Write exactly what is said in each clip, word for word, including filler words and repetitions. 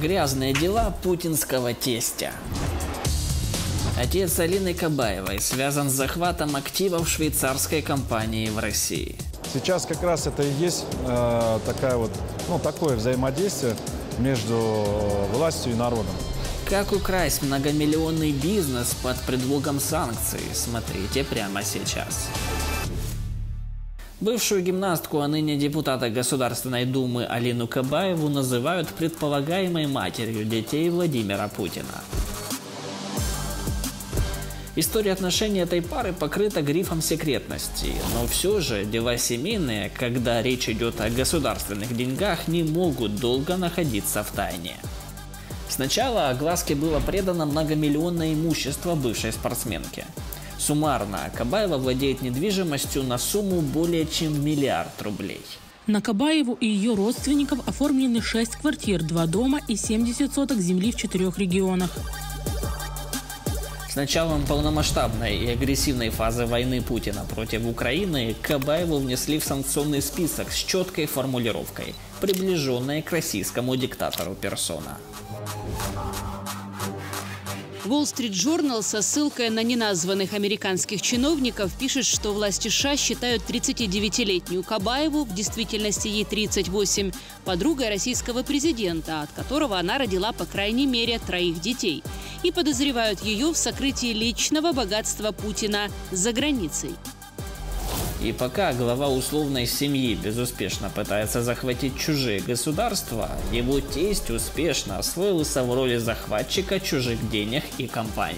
Грязные дела путинского тестя. Отец Алины Кабаевой связан с захватом активов швейцарской компании в России. Сейчас как раз это и есть э, такая вот, ну, такое взаимодействие между властью и народом. Как украсть многомиллионный бизнес под предлогом санкций, смотрите прямо сейчас. Бывшую гимнастку, а ныне депутата Государственной Думы Алину Кабаеву называют предполагаемой матерью детей Владимира Путина. История отношений этой пары покрыта грифом секретности, но все же дела семейные, когда речь идет о государственных деньгах, не могут долго находиться в тайне. Сначала огласке было предано многомиллионное имущество бывшей спортсменки. Суммарно Кабаева владеет недвижимостью на сумму более чем миллиард рублей. На Кабаеву и ее родственников оформлены шесть квартир, два дома и семьдесят соток земли в четырех регионах. С началом полномасштабной и агрессивной фазы войны Путина против Украины Кабаеву внесли в санкционный список с четкой формулировкой, приближенной к российскому диктатору персона. Wall Street Journal со ссылкой на неназванных американских чиновников пишет, что власти США считают тридцатидевятилетнюю Кабаеву, в действительности ей тридцать восемь, подругой российского президента, от которого она родила по крайней мере троих детей, и подозревают ее в сокрытии личного богатства Путина за границей. И пока глава условной семьи безуспешно пытается захватить чужие государства, его тесть успешно освоился в роли захватчика чужих денег и компаний.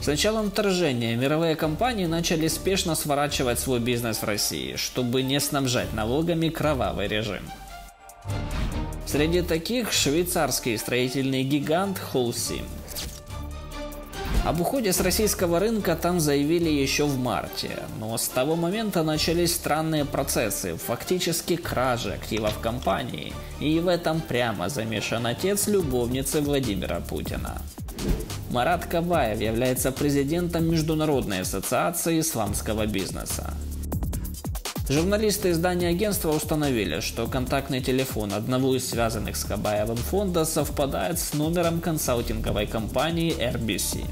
С началом вторжения мировые компании начали спешно сворачивать свой бизнес в России, чтобы не снабжать налогами кровавый режим. Среди таких швейцарский строительный гигант Holcim. Об уходе с российского рынка там заявили еще в марте, но с того момента начались странные процессы, фактически кражи активов компании, и в этом прямо замешан отец любовницы Владимира Путина. Марат Кабаев является президентом Международной ассоциации исламского бизнеса. Журналисты издания агентства установили, что контактный телефон одного из связанных с Кабаевым фонда совпадает с номером консалтинговой компании эр би си.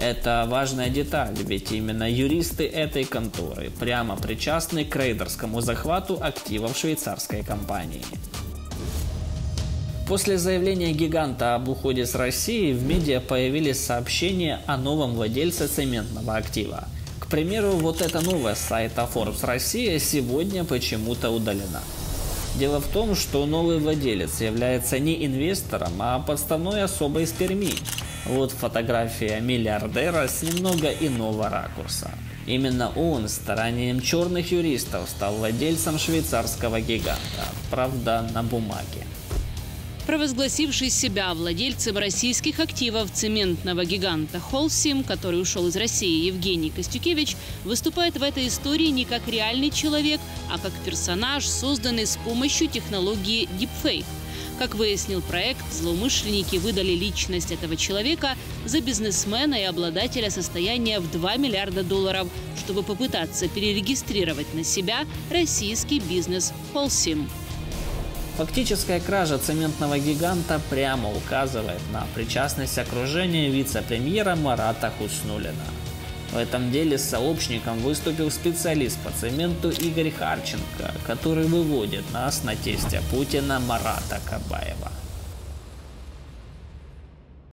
Это важная деталь, ведь именно юристы этой конторы прямо причастны к рейдерскому захвату активов швейцарской компании. После заявления гиганта об уходе с России в медиа появились сообщения о новом владельце цементного актива. К примеру, вот эта новость с сайта Forbes России сегодня почему-то удалена. Дело в том, что новый владелец является не инвестором, а подставной особой из Перми. Вот фотография миллиардера с немного иного ракурса. Именно он старанием черных юристов стал владельцем швейцарского гиганта, правда, на бумаге. Провозгласивший себя владельцем российских активов цементного гиганта Holcim, который ушел из России, Евгений Костюкевич, выступает в этой истории не как реальный человек, а как персонаж, созданный с помощью технологии Deepfake. Как выяснил проект, злоумышленники выдали личность этого человека за бизнесмена и обладателя состояния в два миллиарда долларов, чтобы попытаться перерегистрировать на себя российский бизнес Holcim. Фактическая кража цементного гиганта прямо указывает на причастность окружения вице-премьера Марата Хуснулина. В этом деле сообщником выступил специалист по цементу Игорь Харченко, который выводит нас на тестя Путина Марата Кабаева.